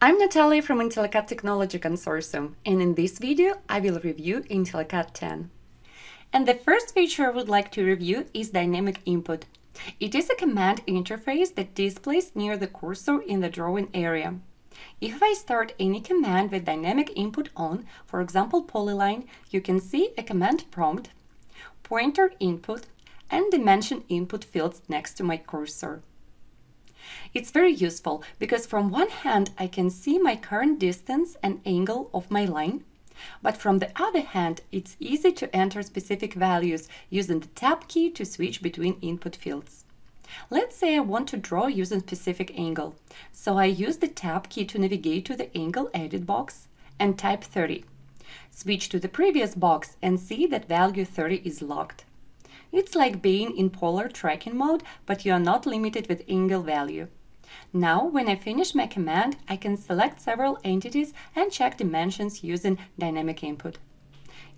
I'm Natalia from IntelliCAD Technology Consortium, and in this video I will review IntelliCAD 10. And the first feature I would like to review is Dynamic Input. It is a command interface that displays near the cursor in the drawing area. If I start any command with Dynamic Input on, for example Polyline, you can see a command prompt, pointer input, and dimension input fields next to my cursor. It's very useful because from one hand I can see my current distance and angle of my line, but from the other hand it's easy to enter specific values using the tab key to switch between input fields. Let's say I want to draw using specific angle, so I use the tab key to navigate to the angle edit box and type 30. Switch to the previous box and see that value 30 is locked. It's like being in Polar Tracking mode, but you are not limited with angle value. Now, when I finish my command, I can select several entities and check dimensions using Dynamic Input.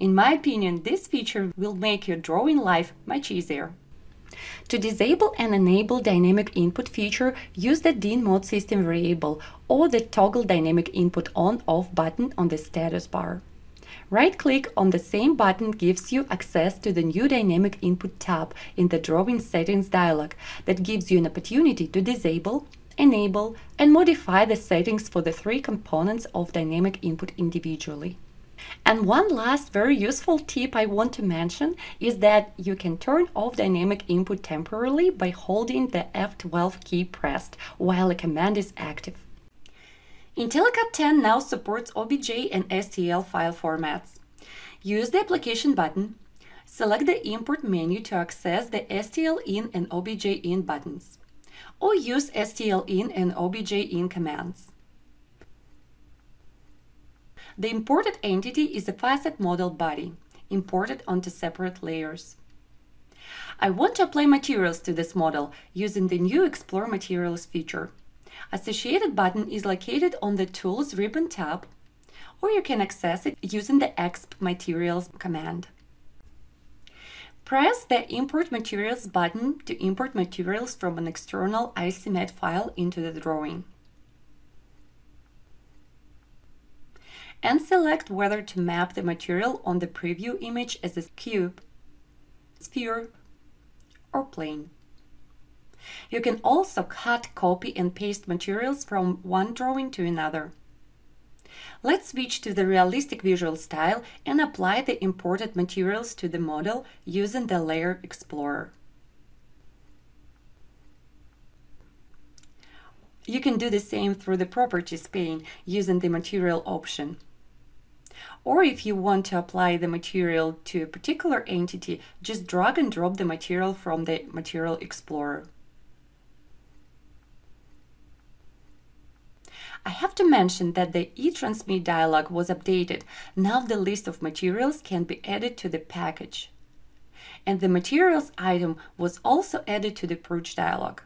In my opinion, this feature will make your drawing life much easier. To disable and enable Dynamic Input feature, use the DIN mode system variable or the toggle Dynamic Input on/off button on the status bar. Right-click on the same button gives you access to the new Dynamic Input tab in the Drawing Settings dialog that gives you an opportunity to disable, enable, and modify the settings for the three components of Dynamic Input individually. And one last very useful tip I want to mention is that you can turn off Dynamic Input temporarily by holding the F12 key pressed while a command is active. IntelliCAD 10 now supports OBJ and STL file formats. Use the Application button, select the Import menu to access the STL-in and OBJ-in buttons, or use STL-in and OBJ-in commands. The imported entity is a facet model body, imported onto separate layers. I want to apply materials to this model using the new Explore Materials feature. Associated button is located on the Tools ribbon tab, or you can access it using the ExpMaterials command. Press the Import Materials button to import materials from an external ICMAT file into the drawing. And select whether to map the material on the preview image as a cube, sphere, or plane. You can also cut, copy, and paste materials from one drawing to another. Let's switch to the realistic visual style and apply the imported materials to the model using the Layer Explorer. You can do the same through the Properties pane using the Material option. Or if you want to apply the material to a particular entity, just drag and drop the material from the Material Explorer. I have to mention that the eTransmit dialog was updated. Now the list of materials can be added to the package. And the Materials item was also added to the Purge dialog.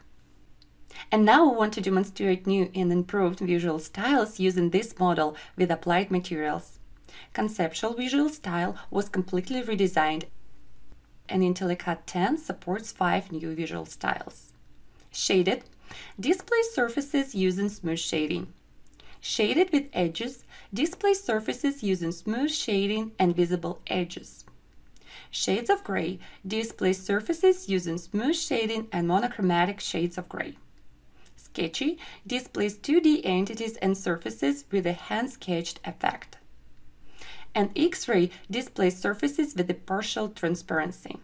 And now we want to demonstrate new and improved visual styles using this model with applied materials. Conceptual visual style was completely redesigned, and IntelliCAD 10 supports 5 new visual styles. Shaded. Display surfaces using smooth shading. Shaded with edges, display surfaces using smooth shading and visible edges. Shades of gray, display surfaces using smooth shading and monochromatic shades of gray. Sketchy, displays 2D entities and surfaces with a hand-sketched effect. And X-ray displays surfaces with a partial transparency.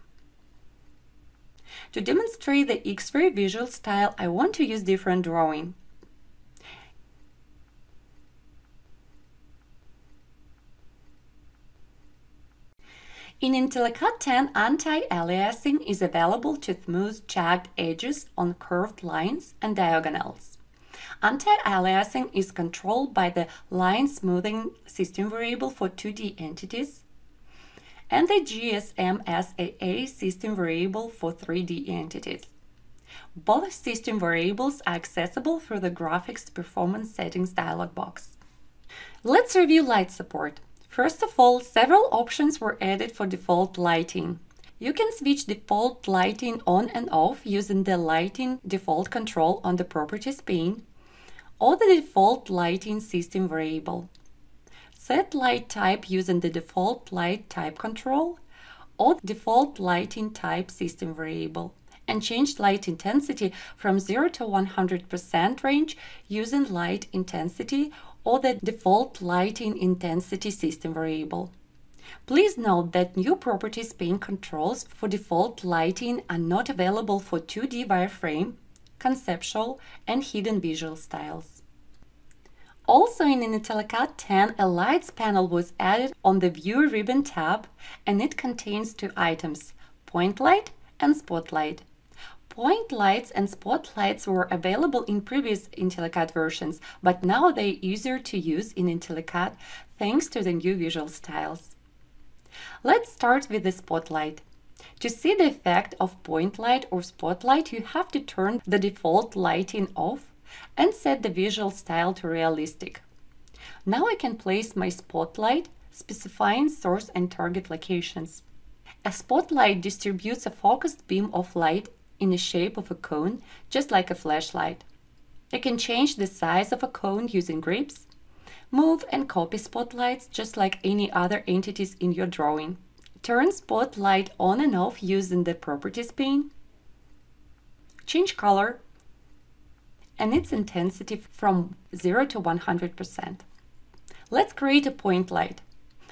To demonstrate the X-ray visual style, I want to use different drawing. In IntelliCAD 10, anti-aliasing is available to smooth jagged edges on curved lines and diagonals. Anti-aliasing is controlled by the Line Smoothing system variable for 2D entities and the GSM SAA system variable for 3D entities. Both system variables are accessible through the Graphics Performance Settings dialog box. Let's review light support. First of all, several options were added for default lighting. You can switch default lighting on and off using the Lighting default control on the Properties pane, or the default lighting system variable. Set light type using the default light type control or default lighting type system variable, and change light intensity from 0 to 100% range using light intensity or the default lighting intensity system variable. Please note that new properties pane controls for default lighting are not available for 2D wireframe, conceptual, and hidden visual styles. Also in IntelliCAD 10, a lights panel was added on the View ribbon tab, and it contains two items – point light and spotlight. Point lights and spotlights were available in previous IntelliCAD versions, but now they're easier to use in IntelliCAD thanks to the new visual styles. Let's start with the spotlight. To see the effect of point light or spotlight, you have to turn the default lighting off and set the visual style to realistic. Now I can place my spotlight, specifying source and target locations. A spotlight distributes a focused beam of light in the shape of a cone, just like a flashlight. You can change the size of a cone using grips, move and copy spotlights just like any other entities in your drawing. Turn spotlight on and off using the properties pane. Change color and its intensity from 0 to 100%. Let's create a point light.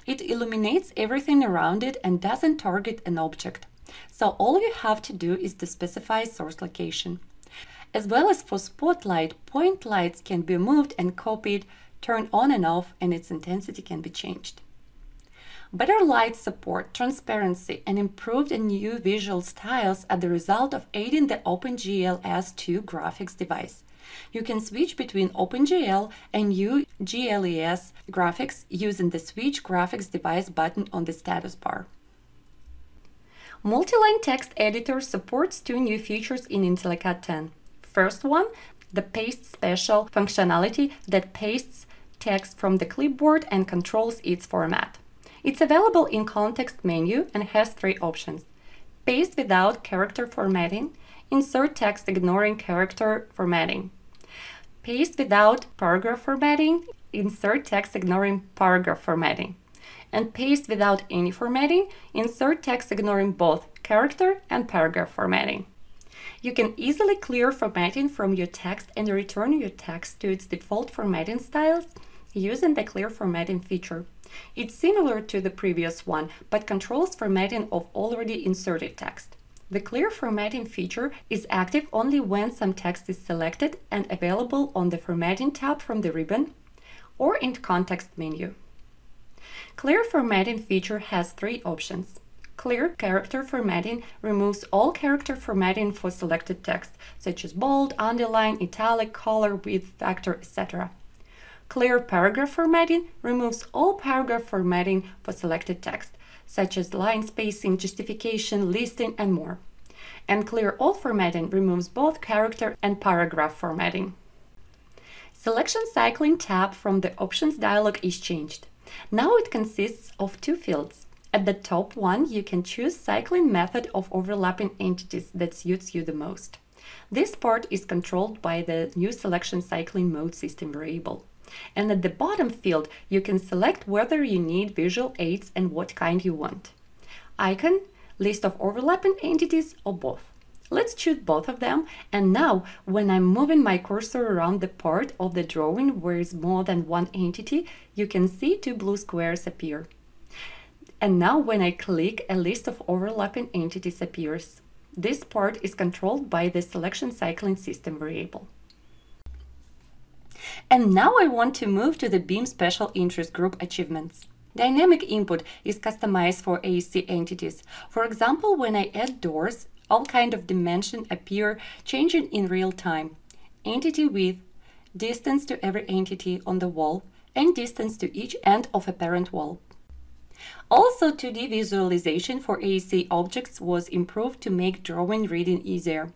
It illuminates everything around it and doesn't target an object. So all you have to do is to specify source location. As well as for spotlight, point lights can be moved and copied, turn on and off, and its intensity can be changed. Better light support, transparency, and improved and new visual styles are the result of adding the OpenGL ES2 graphics device. You can switch between OpenGL and new GLES graphics using the Switch Graphics Device button on the status bar. Multiline Text Editor supports two new features in IntelliCAD 10. First one, the Paste Special functionality that pastes text from the clipboard and controls its format. It's available in context menu and has three options: paste without character formatting, insert text ignoring character formatting, paste without paragraph formatting, insert text ignoring paragraph formatting, and paste without any formatting, insert text ignoring both character and paragraph formatting. You can easily clear formatting from your text and return your text to its default formatting styles using the clear formatting feature. It's similar to the previous one, but controls formatting of already inserted text. The clear formatting feature is active only when some text is selected and available on the formatting tab from the ribbon or in context menu. Clear formatting feature has three options. Clear character formatting removes all character formatting for selected text, such as bold, underline, italic, color, width, factor, etc. Clear paragraph formatting removes all paragraph formatting for selected text, such as line spacing, justification, listing, and more. And clear all formatting removes both character and paragraph formatting. Selection cycling tab from the options dialog is changed. Now it consists of two fields. At the top one, you can choose cycling method of overlapping entities that suits you the most. This part is controlled by the new selection cycling mode system variable. And at the bottom field, you can select whether you need visual aids and what kind you want. Icon, list of overlapping entities, or both. Let's choose both of them, and now, when I'm moving my cursor around the part of the drawing where is more than one entity, you can see two blue squares appear. And now, when I click, a list of overlapping entities appears. This part is controlled by the selection cycling system variable. And now I want to move to the BIM Special Interest Group Achievements. Dynamic Input is customized for AEC entities. For example, when I add doors, all kinds of dimensions appear, changing in real time. Entity width, distance to every entity on the wall, and distance to each end of a parent wall. Also, 2D visualization for AEC objects was improved to make drawing reading easier.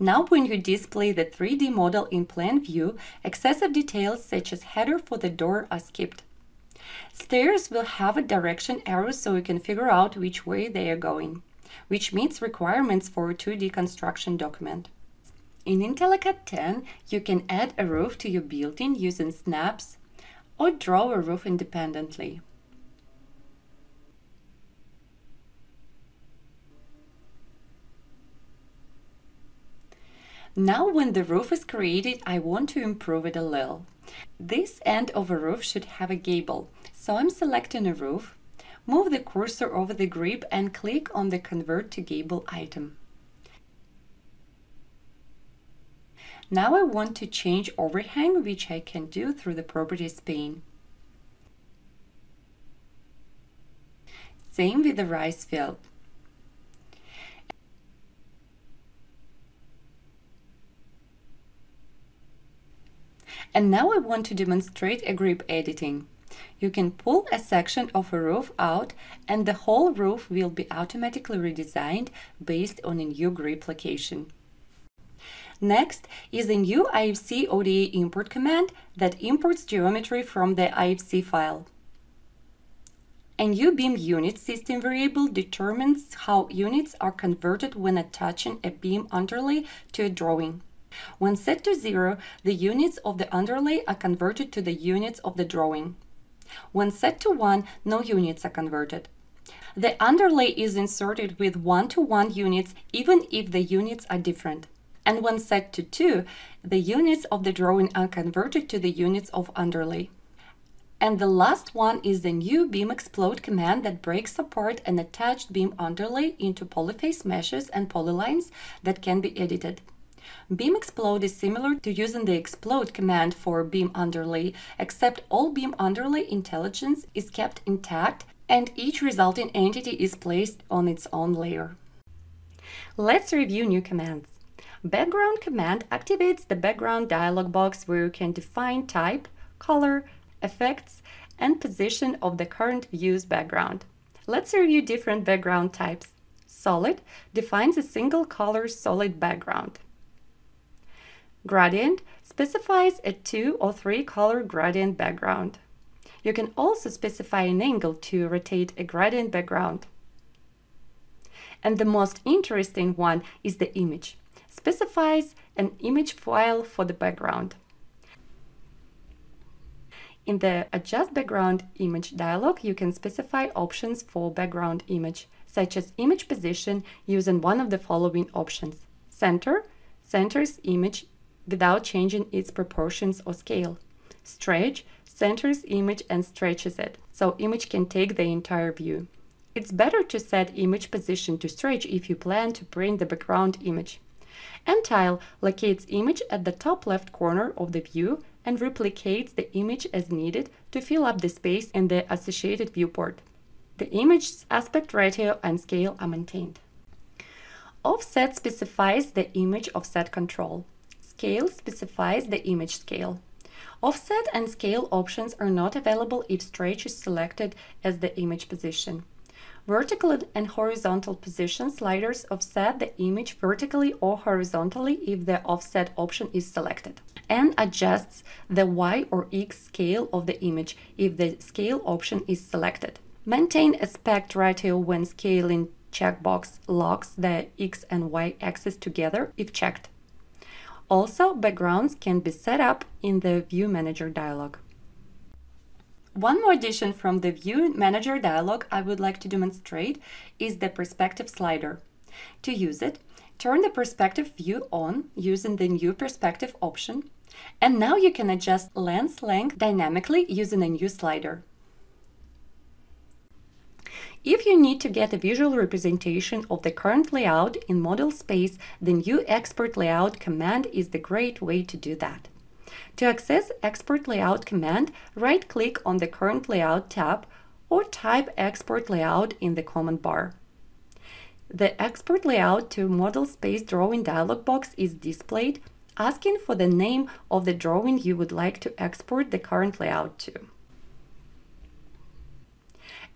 Now, when you display the 3D model in plan view, excessive details such as header for the door are skipped. Stairs will have a direction arrow so you can figure out which way they are going, which meets requirements for a 2D construction document. In IntelliCAD 10, you can add a roof to your building using snaps or draw a roof independently. Now when the roof is created, I want to improve it a little. This end of a roof should have a gable, so I'm selecting a roof, move the cursor over the grip and click on the Convert to Gable item. Now I want to change overhang, which I can do through the Properties pane. Same with the rise field. And now I want to demonstrate a grip editing. You can pull a section of a roof out and the whole roof will be automatically redesigned based on a new grip location. Next is a new IFC ODA import command that imports geometry from the IFC file. A new BIM unit system variable determines how units are converted when attaching a BIM underlay to a drawing. When set to 0, the units of the underlay are converted to the units of the drawing. When set to 1, no units are converted. The underlay is inserted with one-to-one units even if the units are different. And when set to 2, the units of the drawing are converted to the units of underlay. And the last one is the new BIMEXPLODE command that breaks apart an attached BIM underlay into polyface meshes and polylines that can be edited. BIMEXPLODE is similar to using the explode command for BIM underlay, except all BIM underlay intelligence is kept intact and each resulting entity is placed on its own layer. Let's review new commands. Background command activates the background dialog box where you can define type, color, effects, and position of the current view's background. Let's review different background types. Solid defines a single color solid background. Gradient specifies a 2 or 3 color gradient background. You can also specify an angle to rotate a gradient background. And the most interesting one is the image. Specifies an image file for the background. In the Adjust Background Image dialog, you can specify options for background image, such as image position using one of the following options. Center centers image without changing its proportions or scale. Stretch centers image and stretches it, so image can take the entire view. It's better to set image position to stretch if you plan to print the background image. And tile locates image at the top left corner of the view and replicates the image as needed to fill up the space in the associated viewport. The image's aspect ratio and scale are maintained. Offset specifies the image offset control. Scale specifies the image scale. Offset and scale options are not available if stretch is selected as the image position. Vertical and horizontal position sliders offset the image vertically or horizontally if the offset option is selected, and adjusts the Y or X scale of the image if the scale option is selected. Maintain aspect ratio when scaling checkbox locks the X and Y axes together if checked. Also, backgrounds can be set up in the View Manager dialog. One more addition from the View Manager dialog I would like to demonstrate is the Perspective slider. To use it, turn the Perspective view on using the new Perspective option, and now you can adjust lens length dynamically using a new slider. If you need to get a visual representation of the current layout in model space, the new Export Layout command is the great way to do that. To access Export Layout command, right-click on the Current Layout tab or type Export Layout in the command bar. The Export Layout to Model Space Drawing dialog box is displayed, asking for the name of the drawing you would like to export the current layout to.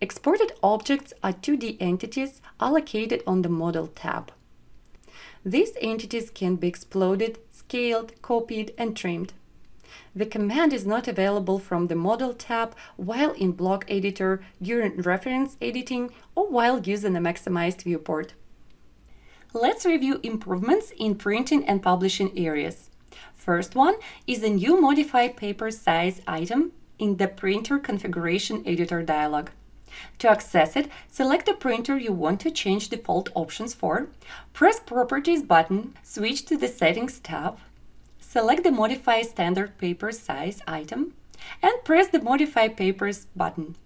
Exported objects are 2D entities allocated on the Model tab. These entities can be exploded, scaled, copied, and trimmed. The command is not available from the Model tab while in Block Editor, during reference editing, or while using a maximized viewport. Let's review improvements in printing and publishing areas. First one is the new Modify Paper Size item in the Printer Configuration Editor dialog. To access it, select the printer you want to change default options for, press Properties button, switch to the Settings tab, select the Modify Standard Paper Size item, and press the Modify Papers button.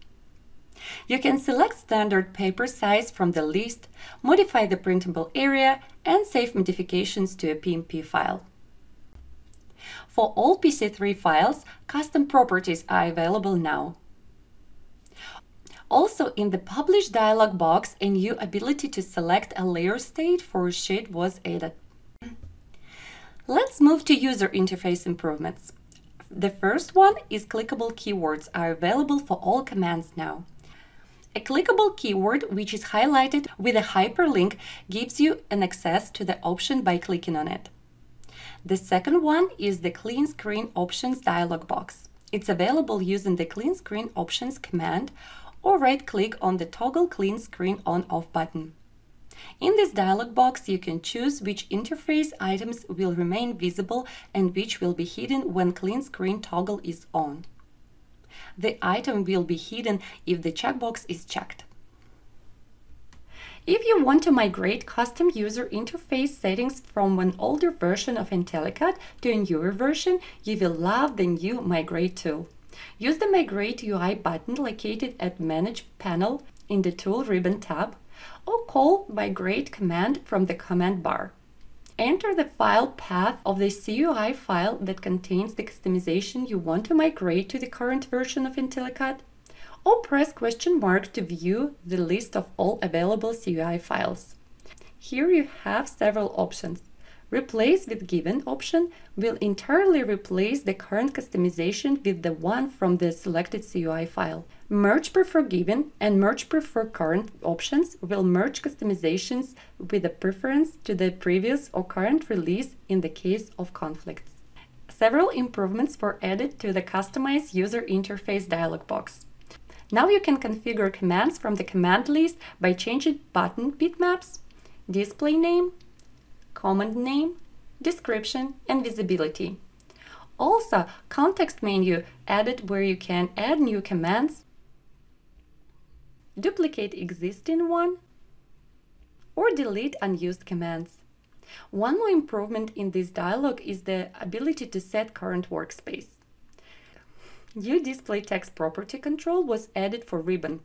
You can select standard paper size from the list, modify the printable area, and save modifications to a PMP file. For all PC3 files, custom properties are available now. Also, in the Publish dialog box, a new ability to select a layer state for a sheet was added. Let's move to user interface improvements. The first one is clickable keywords are available for all commands now. A clickable keyword, which is highlighted with a hyperlink, gives you an access to the option by clicking on it. The second one is the Clean Screen Options dialog box. It's available using the Clean Screen Options command or right-click on the toggle Clean Screen On-Off button. In this dialog box, you can choose which interface items will remain visible and which will be hidden when Clean Screen toggle is on. The item will be hidden if the checkbox is checked. If you want to migrate custom user interface settings from an older version of IntelliCAD to a newer version, you will love the new Migrate tool. Use the Migrate UI button located at Manage panel in the Tool ribbon tab, or call Migrate command from the command bar. Enter the file path of the CUI file that contains the customization you want to migrate to the current version of IntelliCAD, or press question mark to view the list of all available CUI files. Here you have several options. Replace with given option will entirely replace the current customization with the one from the selected CUI file. Merge prefer given and merge prefer current options will merge customizations with a preference to the previous or current release in the case of conflicts. Several improvements were added to the Customize User Interface dialog box. Now you can configure commands from the command list by changing button bitmaps, display name, command name, description, and visibility. Also, context menu added where you can add new commands, duplicate existing one, or delete unused commands. One more improvement in this dialog is the ability to set current workspace. New display text property control was added for ribbon.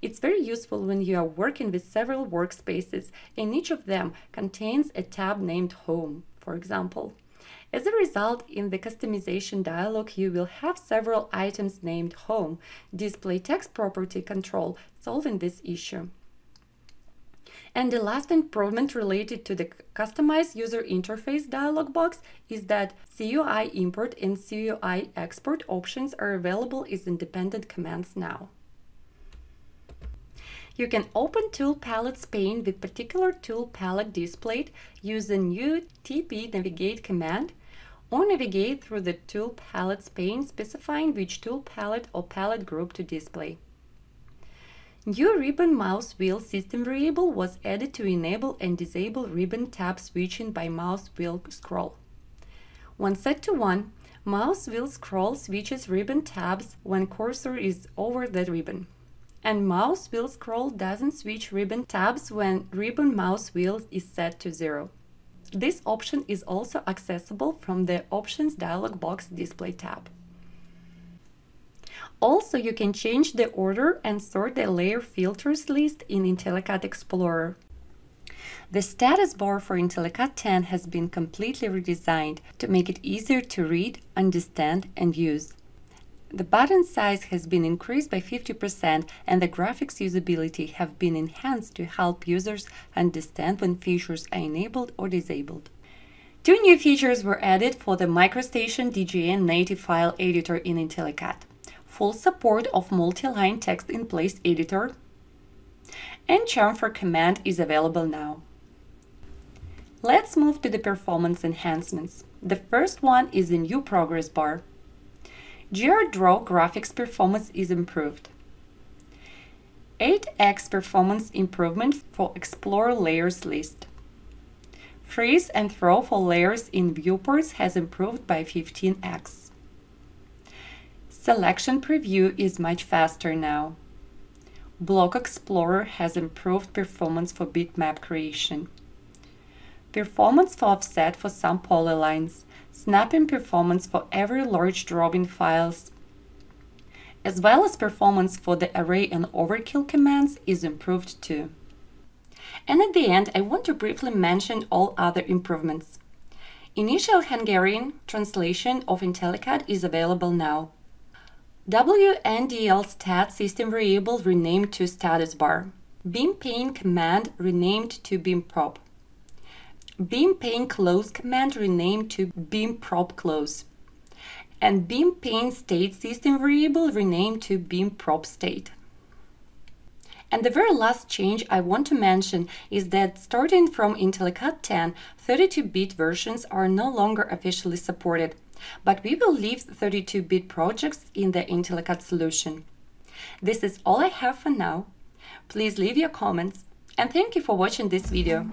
It's very useful when you are working with several workspaces and each of them contains a tab named Home, for example. As a result, in the customization dialog, you will have several items named Home. Display text property control solving this issue. And the last improvement related to the Customize User Interface dialog box is that CUI import and CUI export options are available as independent commands now. You can open tool palettes pane with particular tool palette displayed, use the new TPNAVIGATE command, or navigate through the tool palettes pane specifying which tool palette or palette group to display. New ribbon mouse wheel system variable was added to enable and disable ribbon tab switching by mouse wheel scroll. When set to 1, mouse wheel scroll switches ribbon tabs when cursor is over the ribbon. And mouse wheel scroll doesn't switch ribbon tabs when ribbon mouse wheel is set to 0. This option is also accessible from the Options dialog box display tab. Also, you can change the order and sort the layer filters list in IntelliCAD Explorer. The status bar for IntelliCAD 10 has been completely redesigned to make it easier to read, understand, and use. The button size has been increased by 50% and the graphics usability have been enhanced to help users understand when features are enabled or disabled. Two new features were added for the MicroStation DGN native file editor in IntelliCAD. Full support of multi-line text in place editor, and chamfer command is available now. Let's move to the performance enhancements. The first one is the new progress bar. GRDRAW graphics performance is improved. 8x performance improvement for Explorer layers list. Freeze and throw for layers in viewports has improved by 15x. Selection preview is much faster now. Block Explorer has improved performance for bitmap creation. Performance for offset for some polylines, snapping performance for every large drop in files, as well as performance for the array and overkill commands is improved too. And at the end, I want to briefly mention all other improvements. Initial Hungarian translation of IntelliCAD is available now. WNDLSTAT system variable renamed to status bar. BIMPANE command renamed to BIMPROP. BIMPaneClose command renamed to BIMPropClose. And BIMPaneState system variable renamed to BIMPropState. And the very last change I want to mention is that starting from IntelliCAD 10, 32-bit versions are no longer officially supported, but we will leave 32-bit projects in the IntelliCAD solution. This is all I have for now. Please leave your comments, and thank you for watching this video.